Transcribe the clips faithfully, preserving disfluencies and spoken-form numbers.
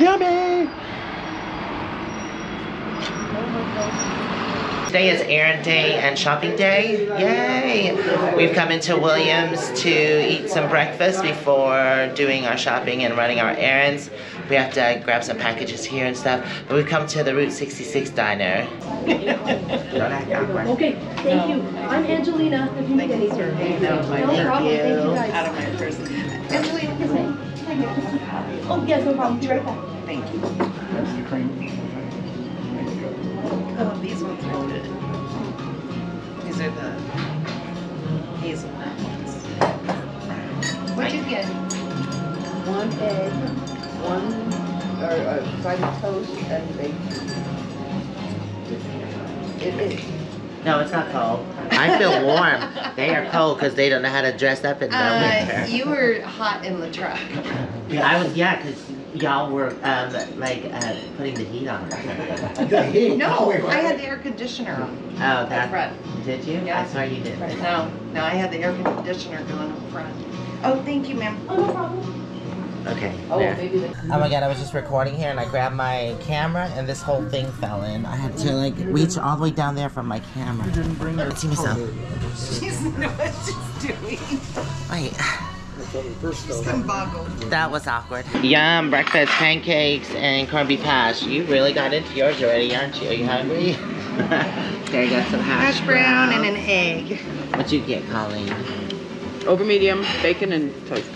Yummy! Today is errand day and shopping day. Yay! We've come into Williams to eat some breakfast before doing our shopping and running our errands. We have to grab some packages here and stuff. But we've come to the Route sixty-six diner. Okay, thank you. I'm Angelina. If you need anything, no problem. Thank you guys. Out of my person. Angelina, kiss me. Oh yes, no problem. Be right back. Thank you. That's the cream. Oh, these ones are good. These are the hazelnut ones. What'd you get? One egg, one or a side of toast and bacon. It is. No, it's not cold. I feel warm. They are cold because they don't know how to dress up in the uh, winter. You were hot in the truck. Yeah, I was. Yeah, because. Y'all were um, like uh, putting the heat on. The heat? No, I had the air conditioner on. Oh, that front. Did you? Yeah. I saw you did. Right. No, no, I had the air conditioner going up front. Oh, thank you, ma'am. Oh, no problem. Okay. Oh, maybe the oh my God, I was just recording here and I grabbed my camera and this whole thing fell in. I had to like reach all the way down there from my camera. You didn't bring her. See myself. She doesn't know what she's doing. Wait. That was awkward. Yum, breakfast, pancakes, and corned beef hash. You really got into yours already, aren't you? Are you hungry? There you got some hash, hash brown. brown and an egg. What'd you get, Colleen? Over medium, bacon, and toast.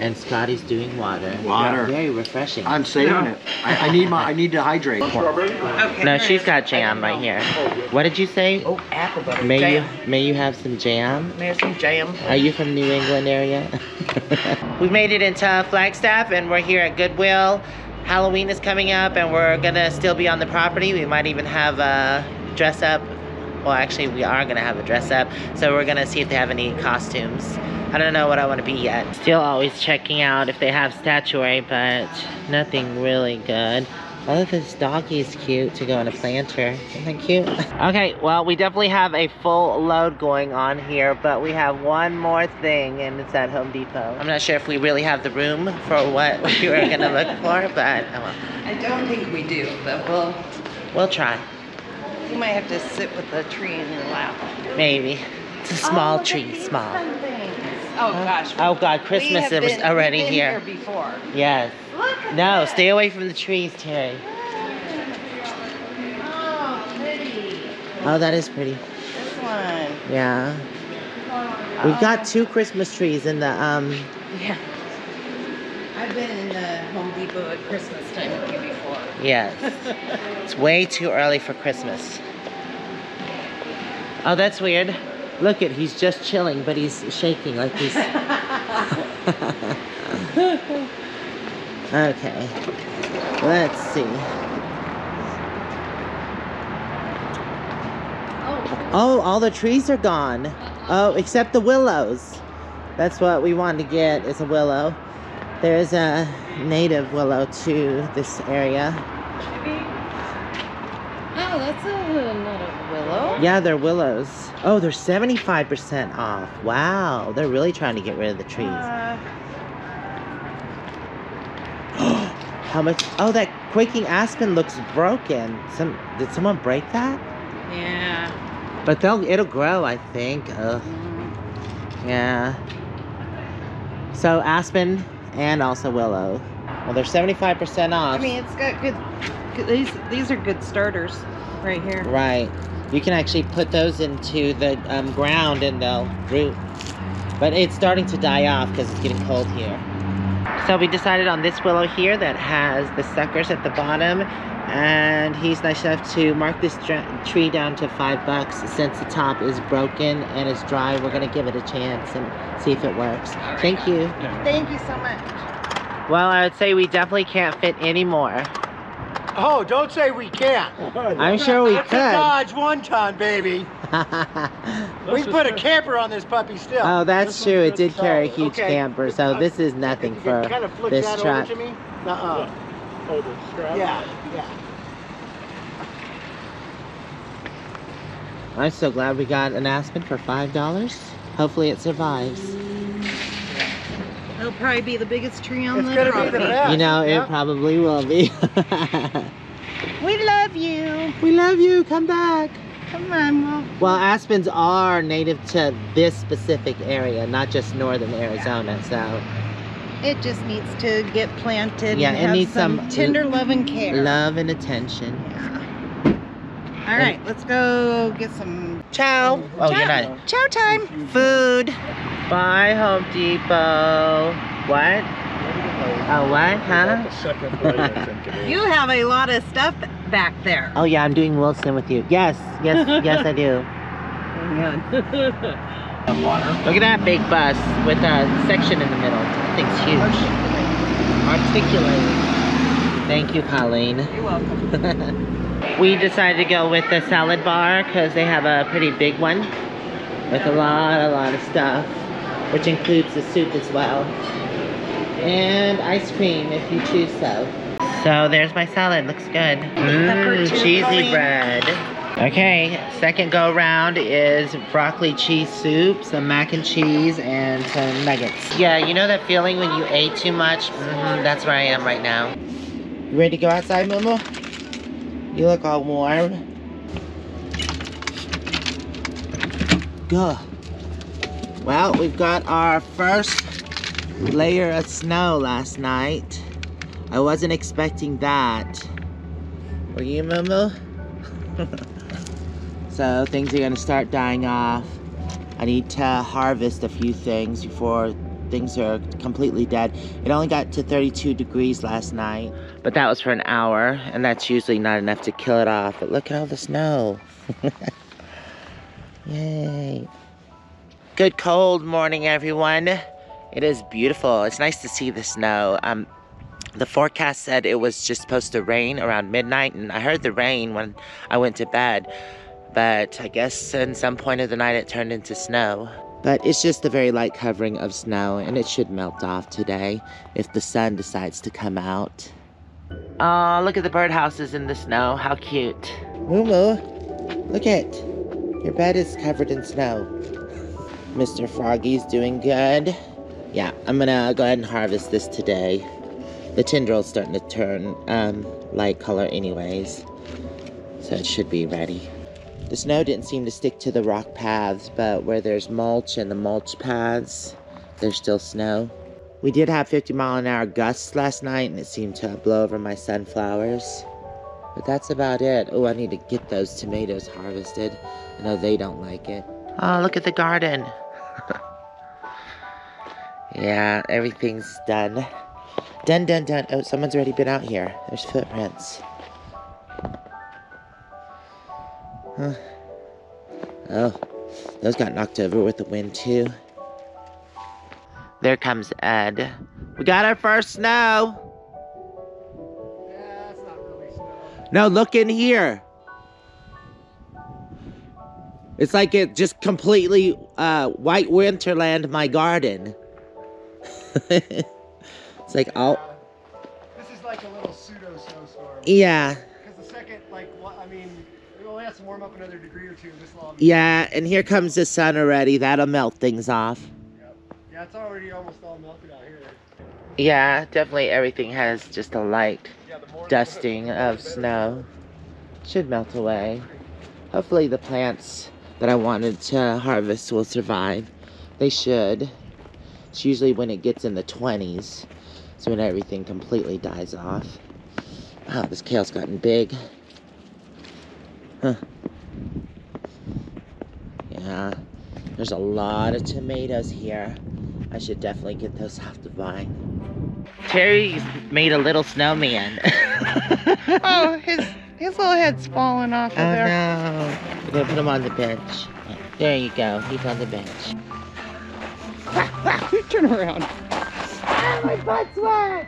And Scotty's doing water. Water. Yeah, very refreshing. I'm saving no. it. I, I need my. I need to hydrate. Okay, no, she's got jam right here. What did you say? Oh, apple butter. May jam. you may you have some jam? May I have some jam? Are you from New England area? We made it into Flagstaff, and we're here at Goodwill. Halloween is coming up, and we're gonna still be on the property. We might even have a dress up. Well, actually, we are gonna have a dress up. So we're gonna see if they have any costumes. I don't know what I want to be yet. Still always checking out if they have statuary, but nothing really good. I love this doggy's cute to go in a planter. Isn't that cute? Okay, well, we definitely have a full load going on here, but we have one more thing, and it's at Home Depot. I'm not sure if we really have the room for what we were going to look for, but I will. I don't think we do, but we'll... We'll try. You might have to sit with a tree in your lap. Maybe. It's a small oh, tree, small. Oh gosh. Oh God, Christmas been, is already we've been here. here before. Yes. Look at no, that. Stay away from the trees, Terry. Oh, pretty. Oh, that is pretty. This one. Yeah. Oh. We've got two Christmas trees in the um yeah. I've been in the Home Depot at Christmas time with you before. Yes. It's way too early for Christmas. Oh, that's weird. Look at, he's just chilling, but he's shaking like he's... Okay. Let's see. Oh. Oh, all the trees are gone. Oh, except the willows. That's what we wanted to get is a willow. There's a native willow to this area. Oh, that's a, not a willow. Yeah, they're willows. Oh, they're seventy-five percent off. Wow, they're really trying to get rid of the trees. Uh, How much? Oh, that quaking aspen looks broken. Some did someone break that? Yeah. But they'll it'll grow, I think. Ugh. Yeah. So aspen and also willow. Well, they're seventy-five percent off. I mean, it's got good. These these are good starters right here. Right. You can actually put those into the um, ground and they'll root. But it's starting to die off because it's getting cold here. So we decided on this willow here that has the suckers at the bottom. And he's nice enough to mark this tree down to five bucks. Since the top is broken and it's dry, we're going to give it a chance and see if it works. Thank you. Thank you so much. Well, I would say we definitely can't fit any more. Oh, don't say we can't. I'm sure we could. Dodge one ton, baby. We put a camper on this puppy still. Oh, that's true. It did carry a huge okay. camper, so this is nothing for kind of this that truck. Over to me? Nuh-uh. Yeah. yeah, yeah. I'm so glad we got an aspen for five dollars. Hopefully it survives. It'll probably be the biggest tree on it's the property. It's gonna be the best. You know, yeah. It probably will be. We love you. We love you. Come back. Come on, Mom. Well, aspens are native to this specific area, not just northern Arizona, so. It just needs to get planted yeah, and it have needs some, some tender love and care. Love and attention. Yeah. All right, and let's go get some chow. Oh, chow. You're not. Chow time. Food. Bye, Home Depot. What? Oh, what? Huh? You have a lot of stuff back there. Oh, yeah, I'm doing Wilson with you. Yes, yes, yes, I do. Look at that big bus with a section in the middle. That thing's huge. Articulated. Thank you, Colleen. You're welcome. We decided to go with the salad bar because they have a pretty big one with a lot, a lot of stuff, which includes the soup as well. And ice cream if you choose so. So there's my salad, looks good. Mmm, cheesy Colleen. bread. Okay, second go round is broccoli cheese soup, some mac and cheese, and some nuggets. Yeah, you know that feeling when you ate too much? Mm-hmm, that's where I am right now. You ready to go outside, Momo? You look all warm. Good. Well, we've got our first layer of snow last night. I wasn't expecting that. Were you, Momo? So things are gonna start dying off. I need to harvest a few things before things are completely dead. It only got to thirty-two degrees last night, but that was for an hour, and that's usually not enough to kill it off. But look at all the snow. Yay. Good cold morning, everyone. It is beautiful. It's nice to see the snow. Um, the forecast said it was just supposed to rain around midnight, and I heard the rain when I went to bed, but I guess in some point of the night it turned into snow. But it's just a very light covering of snow, and it should melt off today if the sun decides to come out. Aw, look at the birdhouses in the snow. How cute. Momo, look at it. Your bed is covered in snow. Mister Froggy's doing good. Yeah, I'm gonna go ahead and harvest this today. The tendril's starting to turn um, light color anyways, so it should be ready. The snow didn't seem to stick to the rock paths, but where there's mulch and the mulch paths, there's still snow. We did have fifty mile an hour gusts last night, and it seemed to blow over my sunflowers. But that's about it. Oh, I need to get those tomatoes harvested. I know they don't like it. Oh, look at the garden. Yeah, everything's done. Done, done, done. Oh, someone's already been out here. There's footprints. Huh. Oh, those got knocked over with the wind, too. There comes Ed. We got our first snow. Yeah, it's not really snow. No, look in here. It's like it just completely uh, white winterland my garden. It's like all. Yeah. This is like a little pseudo snowstorm. Yeah. Because the second, like, I mean, it only has to warm up another degree or two this long. Yeah, and here comes the sun already. That'll melt things off. Yep. Yeah, it's already almost all melted out here. Yeah, definitely everything has just a light yeah, dusting of snow. Should melt away. Hopefully the plants that I wanted to harvest will survive. They should. It's usually when it gets in the twenties. It's when everything completely dies off. Wow, this kale's gotten big. Huh. Yeah. There's a lot of tomatoes here. I should definitely get those off the vine. Terry's made a little snowman. Oh, his his little head's falling off of oh, there. Oh, no. We're gonna put him on the bench. There you go. He's on the bench. Turn around. Oh, my butt's wet.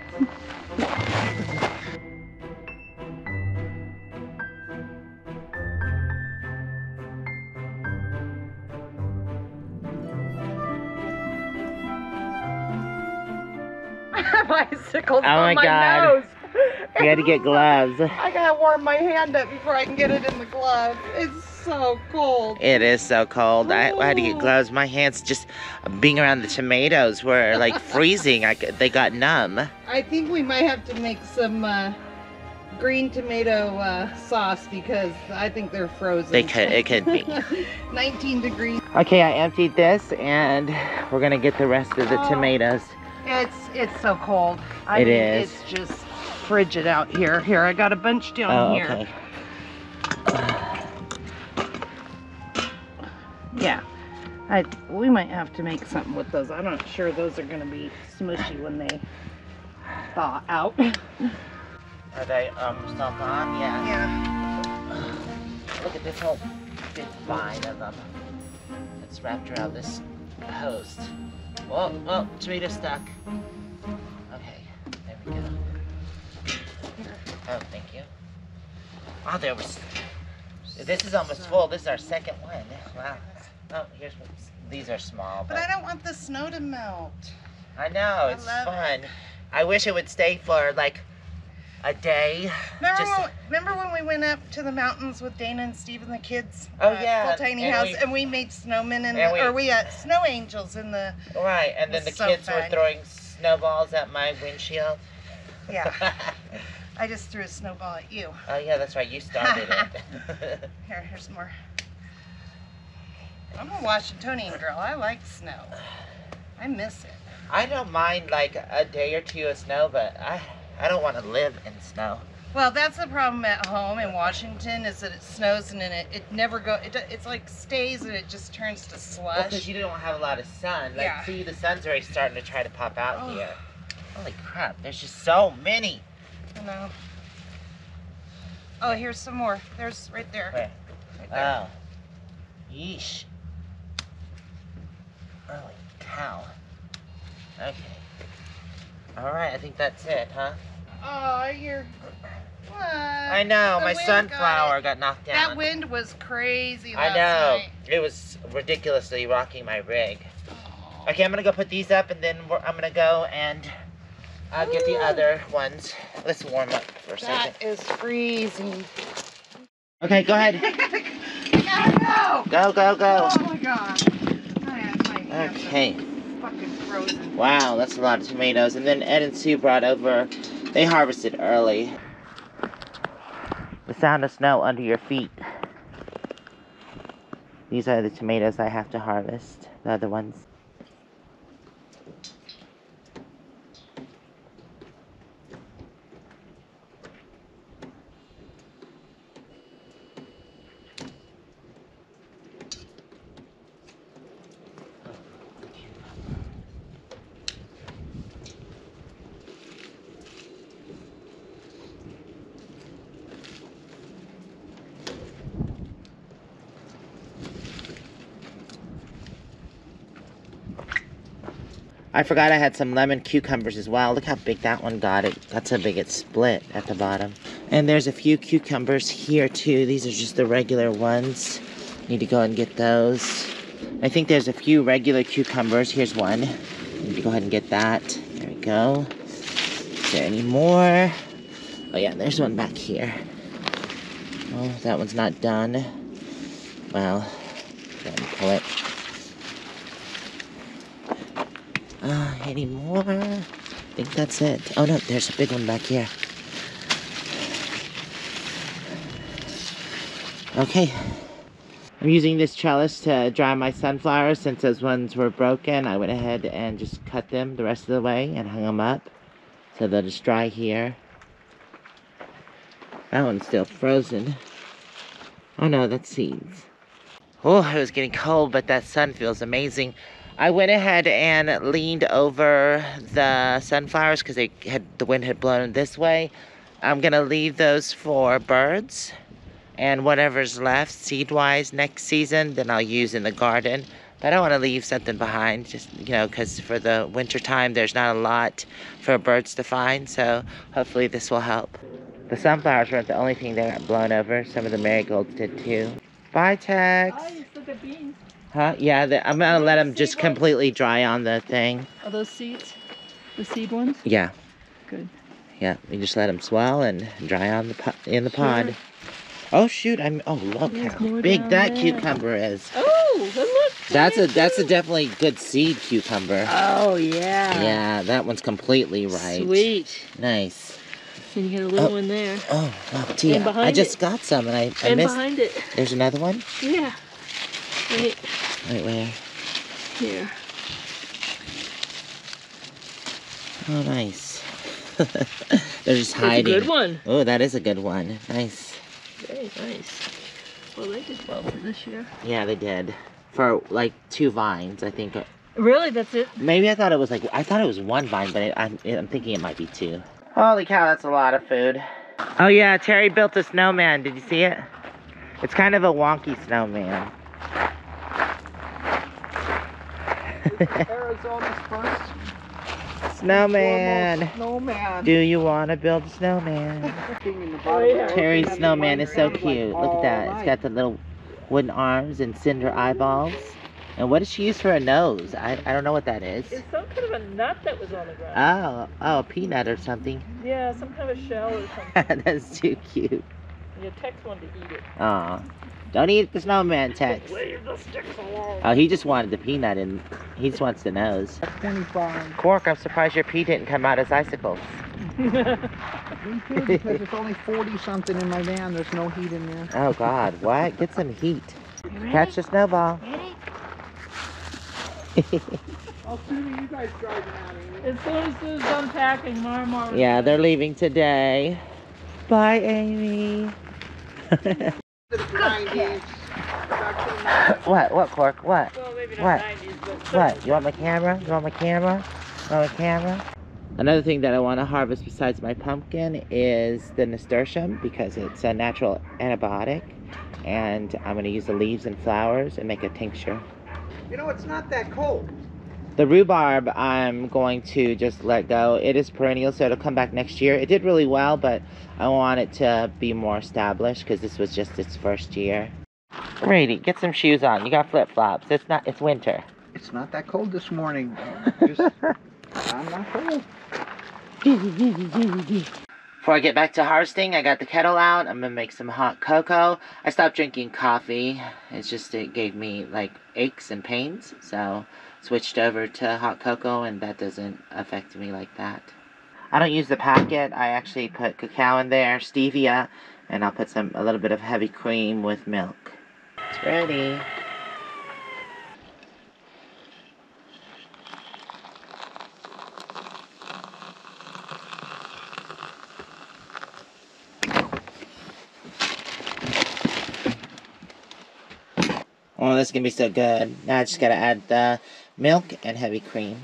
Bicycles oh on my, my God. nose. You had to get gloves. I gotta warm my hand up before I can get it in the glove. It's so cold. It is so cold. I, I had to get gloves. My hands just being around the tomatoes were like freezing. I, they got numb. I think we might have to make some uh, green tomato uh, sauce because I think they're frozen. They could. It could be. nineteen degrees. Okay, I emptied this and we're gonna get the rest of the oh, tomatoes. It's it's so cold. I it mean, is. It's just frigid out here. Here, I got a bunch down oh, here. Okay. Yeah, I, we might have to make something with those. I'm not sure those are going to be smushy when they thaw out. Are they um, stuff on? Yeah. Yeah. Look at this whole big vine of them. It's wrapped around this host. Whoa, whoa, tomato stuck. Okay, there we go. Oh, thank you. Oh, there was... This is almost full. This is our second one. Wow. Oh, here's what, these are small. But, but I don't want the snow to melt. I know. It's I fun. It. I wish it would stay for like a day. Remember, Just, when, remember when we went up to the mountains with Dana and Steve and the kids? Oh, uh, yeah. Little tiny and house. We, and we made snowmen and the, we, or we uh, snow angels in the... Right. And then the so kids fun. were throwing snowballs at my windshield. Yeah. I just threw a snowball at you. Oh yeah, that's right. You started it. Here, here's more. I'm a Washingtonian girl. I like snow. I miss it. I don't mind like a day or two of snow, but I I don't want to live in snow. Well, that's the problem at home in Washington is that it snows and then it, it never go. It, it's like stays and it just turns to slush. Well, because you don't have a lot of sun. Like yeah. See, the sun's already starting to try to pop out oh. here. Holy crap! There's just so many. No. Oh, here's some more. There's right there. Where? Right there. Oh. Yeesh. Holy cow. Okay. All right, I think that's it, huh? Oh, you're... What? I know, the my sunflower got, got knocked down. That wind was crazy last I know. Night. It was ridiculously rocking my rig. Oh. Okay, I'm going to go put these up, and then we're, I'm going to go and... I'll get the other ones. Let's warm up for a second. That is freezing. Okay, go ahead. Gotta go. Go, go, go. Oh my God. I have my hands okay. Fucking frozen. Wow, that's a lot of tomatoes. And then Ed and Sue brought over, they harvested early. The sound of snow under your feet. These are the tomatoes I have to harvest, the other ones. I forgot I had some lemon cucumbers as well. Look how big that one got. It got so big it split at the bottom. And there's a few cucumbers here too. These are just the regular ones. Need to go and get those. I think there's a few regular cucumbers. Here's one. Need to go ahead and get that. There we go. Is there any more? Oh yeah, there's one back here. Oh, that one's not done. Well, go ahead and pull it. Uh, any more? I think that's it. Oh no, there's a big one back here. Okay. I'm using this trellis to dry my sunflowers. Since those ones were broken, I went ahead and just cut them the rest of the way and hung them up. So they'll just dry here. That one's still frozen. Oh no, that's seeds. Oh, it was getting cold, but that sun feels amazing. I went ahead and leaned over the sunflowers because they had the wind had blown this way. I'm gonna leave those for birds, and whatever's left seed-wise next season, then I'll use in the garden. But I don't want to leave something behind, just you know, because for the winter time there's not a lot for birds to find. So hopefully this will help. The sunflowers weren't the only thing that got blown over. Some of the marigolds did too. Bye, Tex. Oh, you took the beans. Huh? Yeah, the, I'm gonna let them just completely dry on the thing. Are those seeds? The seed ones? Yeah. Good. Yeah, you just let them swell and dry on the po in the sure. pod. Oh shoot! I'm. Oh look There's how big that there. cucumber is. Oh, look. That's a. Too. That's a definitely good seed cucumber. Oh yeah. Yeah, that one's completely ripe. Sweet. Nice. And you get a little oh. one there. Oh, oh dear. And behind I just it. got some and I, I and missed. behind it. There's another one. Yeah. Wait. Right where? Here. Oh, nice. They're just hiding. That's a good one. Oh, that is a good one. Nice. Very nice. Well, they did well for this year. Yeah, they did. For like two vines, I think. Really? That's it? Maybe I thought it was like, I thought it was one vine, but it, I'm, I'm thinking it might be two. Holy cow, that's a lot of food. Oh yeah, Terry built a snowman. Did you see it? It's kind of a wonky snowman. Arizona's first snowman. Snowman. Do you want to build a snowman? Terry's snowman is so cute. Look at that. It's got the little wooden arms and cinder eyeballs. And what does she use for a nose? I, I don't know what that is. It's some kind of a nut that was on the ground. Oh, oh, a peanut or something. Yeah, some kind of shell or something. That's too cute. Yeah, Tex wanted to eat it. Aw. Don't eat the snowman, Tex. Leave the sticks alone. Oh, he just wanted the peanut and he just wants the nose. twenty-five. Cork, I'm surprised your pee didn't come out as icicles. We did because it's only forty something in my van. There's no heat in there. Oh, God. What? Get some heat. Catch the snowball. Ready? I'll see you guys driving out of here. As soon as Sue's unpacking, Mar Mar. Yeah, they're leaving today. Bye, Amy. nineties. What? What, Cork? What? Well, maybe not what? nineties, but what? You want my camera? You want my camera? You want my camera? Another thing that I want to harvest besides my pumpkin is the nasturtium because it's a natural antibiotic, and I'm going to use the leaves and flowers and make a tincture. You know, it's not that cold. The rhubarb, I'm going to just let go. It is perennial, so it'll come back next year. It did really well, but I want it to be more established because this was just its first year. Brady, get some shoes on. You got flip-flops. It's not. It's winter. It's not that cold this morning. Just, I'm not cold. Before I get back to harvesting, I got the kettle out. I'm going to make some hot cocoa. I stopped drinking coffee. It's just it gave me, like, aches and pains, so switched over to hot cocoa, and that doesn't affect me like that. I don't use the packet. I actually put cacao in there, stevia, and I'll put some a little bit of heavy cream with milk. It's ready. Oh, this is gonna be so good. Now I just gotta add the milk and heavy cream.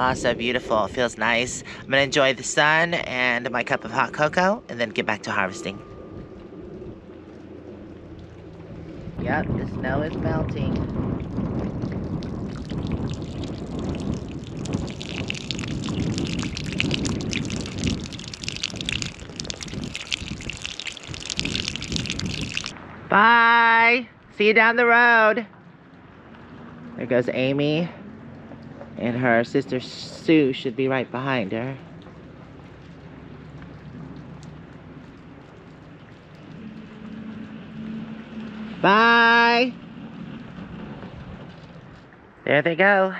Oh, so beautiful. It feels nice. I'm gonna enjoy the sun and my cup of hot cocoa and then get back to harvesting. Yep, the snow is melting. Bye! See you down the road. There goes Amy. And her sister Sue should be right behind her. Bye! There they go.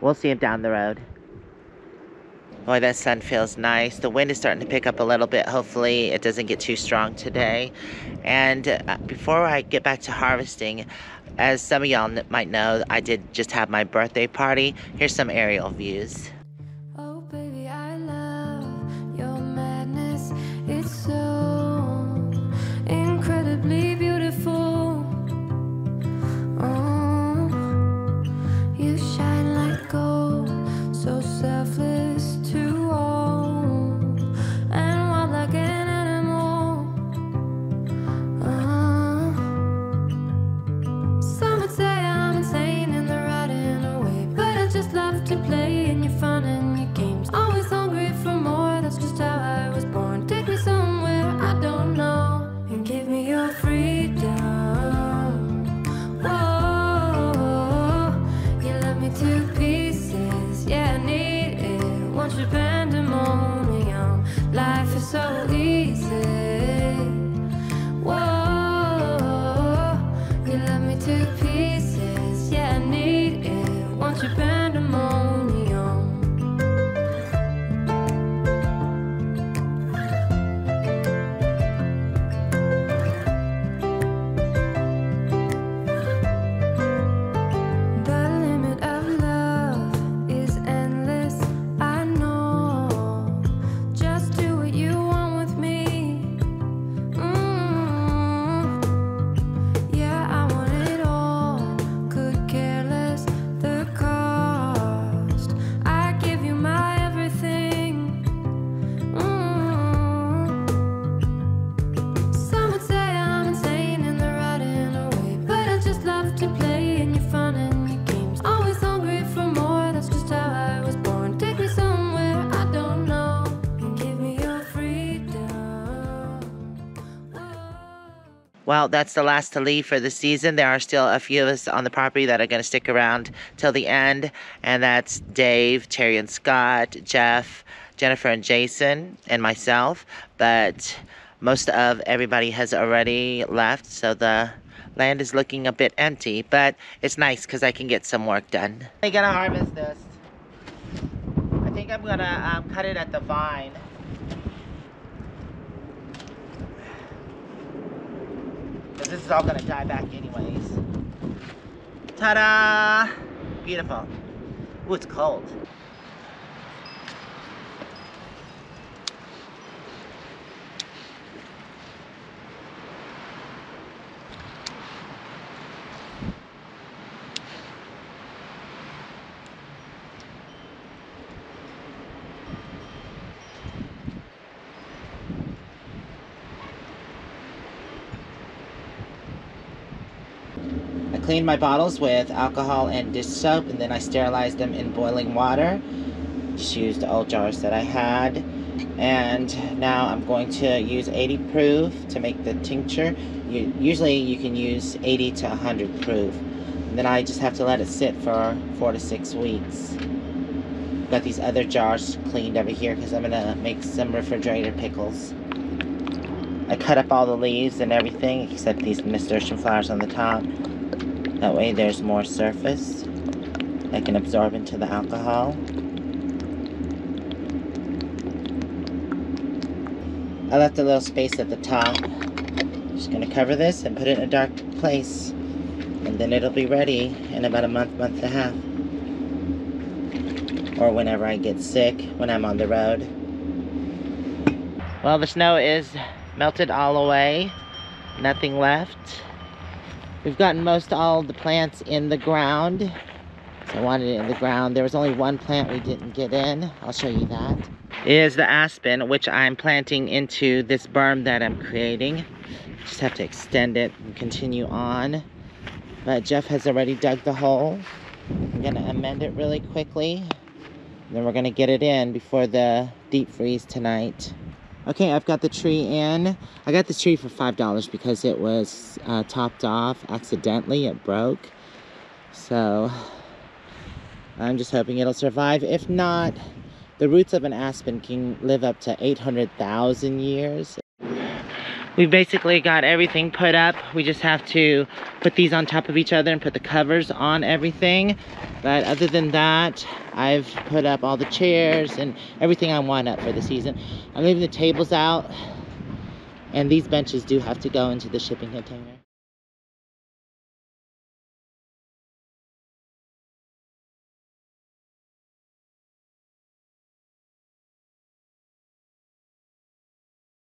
We'll see them down the road. Boy, that sun feels nice. The wind is starting to pick up a little bit. Hopefully it doesn't get too strong today. And uh, before I get back to harvesting, as some of y'all might know, I did just have my birthday party. Here's some aerial views. Oh baby, I love your madness. It's so incredibly beautiful. Oh, you shine like gold, so selfless to all, and wild like an animal. Well, that's the last to leave for the season. There are still a few of us on the property that are going to stick around till the end. And that's Dave, Terry and Scott, Jeff, Jennifer and Jason, and myself. But most of everybody has already left. So the land is looking a bit empty. But it's nice because I can get some work done. I'm going to harvest this. I think I'm going to um, cut it at the vine. This is all gonna die back anyways. Ta-da! Beautiful. Ooh, it's cold. Cleaned my bottles with alcohol and dish soap, and then I sterilized them in boiling water. Just used the old jars that I had, and now I'm going to use eighty proof to make the tincture. You, usually you can use eighty to one hundred proof, and then I just have to let it sit for four to six weeks. Got these other jars cleaned over here because I'm gonna make some refrigerator pickles. I cut up all the leaves and everything except these nasturtium flowers on the top. That way there's more surface that can absorb into the alcohol. I left a little space at the top. Just gonna cover this and put it in a dark place. And then it'll be ready in about a month, month and a half. Or whenever I get sick, when I'm on the road. Well, the snow is melted all away. Nothing left. We've gotten most all the plants in the ground. So I wanted it in the ground. There was only one plant we didn't get in. I'll show you that. It is the aspen, which I'm planting into this berm that I'm creating. Just have to extend it and continue on. But Jeff has already dug the hole. I'm gonna amend it really quickly. And then we're gonna get it in before the deep freeze tonight. Okay, I've got the tree in. I got the tree for five dollars because it was uh, topped off accidentally. It broke. So I'm just hoping it'll survive. If not, the roots of an aspen can live up to eight hundred thousand years. We've basically got everything put up. We just have to put these on top of each other and put the covers on everything. But other than that, I've put up all the chairs and everything I want up for the season. I'm leaving the tables out, and these benches do have to go into the shipping container.